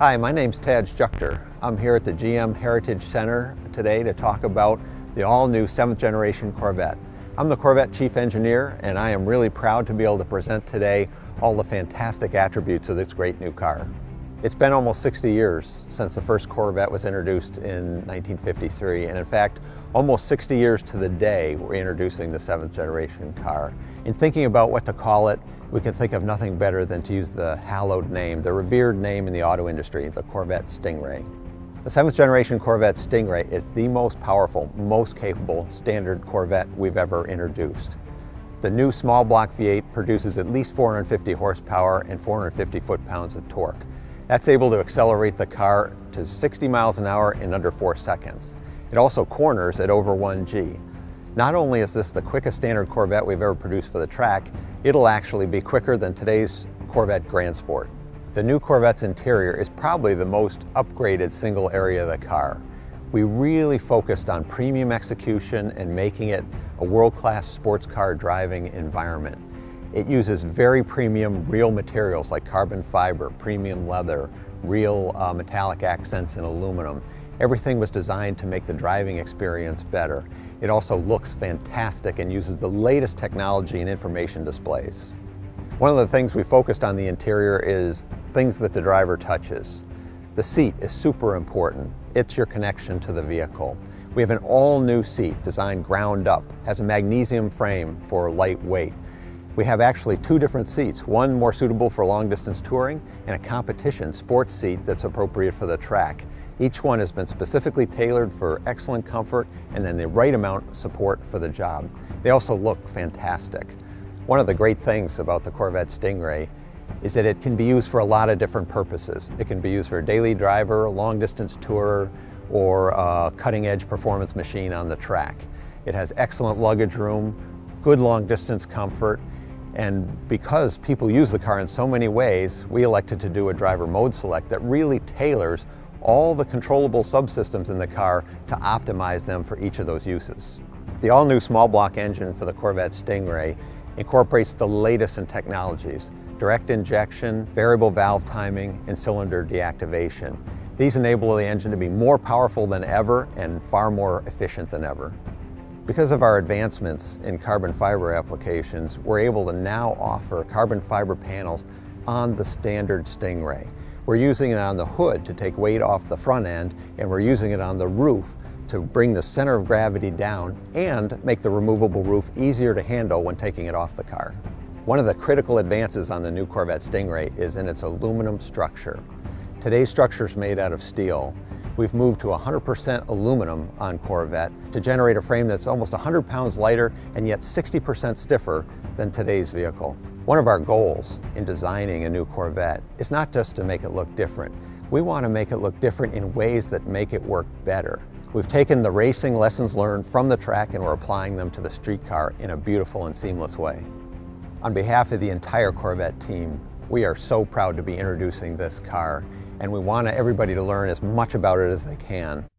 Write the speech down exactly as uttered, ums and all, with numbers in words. Hi, my name's Tad Jukter. I'm here at the G M Heritage Center today to talk about the all-new seventh generation Corvette. I'm the Corvette Chief Engineer, and I am really proud to be able to present today all the fantastic attributes of this great new car. It's been almost sixty years since the first Corvette was introduced in nineteen fifty-three, and in fact, almost sixty years to the day we're introducing the seventh generation car. In thinking about what to call it, we can think of nothing better than to use the hallowed name, the revered name in the auto industry, the Corvette Stingray. The seventh generation Corvette Stingray is the most powerful, most capable standard Corvette we've ever introduced. The new small block V eight produces at least four hundred fifty horsepower and four hundred fifty foot-pounds of torque. That's able to accelerate the car to sixty miles an hour in under four seconds. It also corners at over one G. Not only is this the quickest standard Corvette we've ever produced for the track, it'll actually be quicker than today's Corvette Grand Sport. The new Corvette's interior is probably the most upgraded single area of the car. We really focused on premium execution and making it a world-class sports car driving environment. It uses very premium real materials like carbon fiber, premium leather, real uh, metallic accents in aluminum. Everything was designed to make the driving experience better. It also looks fantastic and uses the latest technology and information displays. One of the things we focused on the interior is things that the driver touches. The seat is super important. It's your connection to the vehicle. We have an all-new seat designed ground up, has a magnesium frame for lightweight. We have actually two different seats, one more suitable for long-distance touring and a competition sports seat that's appropriate for the track. Each one has been specifically tailored for excellent comfort and then the right amount of support for the job. They also look fantastic. One of the great things about the Corvette Stingray is that it can be used for a lot of different purposes. It can be used for a daily driver, a long-distance tourer, or a cutting-edge performance machine on the track. It has excellent luggage room, good long-distance comfort, and because people use the car in so many ways, we elected to do a driver mode select that really tailors all the controllable subsystems in the car to optimize them for each of those uses. The all-new small block engine for the Corvette Stingray incorporates the latest in technologies: direct injection, variable valve timing, and cylinder deactivation. These enable the engine to be more powerful than ever and far more efficient than ever. Because of our advancements in carbon fiber applications, we're able to now offer carbon fiber panels on the standard Stingray. We're using it on the hood to take weight off the front end, and we're using it on the roof to bring the center of gravity down and make the removable roof easier to handle when taking it off the car. One of the critical advances on the new Corvette Stingray is in its aluminum structure. Today's structure is made out of steel. We've moved to one hundred percent aluminum on Corvette to generate a frame that's almost one hundred pounds lighter and yet sixty percent stiffer than today's vehicle. One of our goals in designing a new Corvette is not just to make it look different. We want to make it look different in ways that make it work better. We've taken the racing lessons learned from the track and we're applying them to the street car in a beautiful and seamless way. On behalf of the entire Corvette team, we are so proud to be introducing this car, and we want everybody to learn as much about it as they can.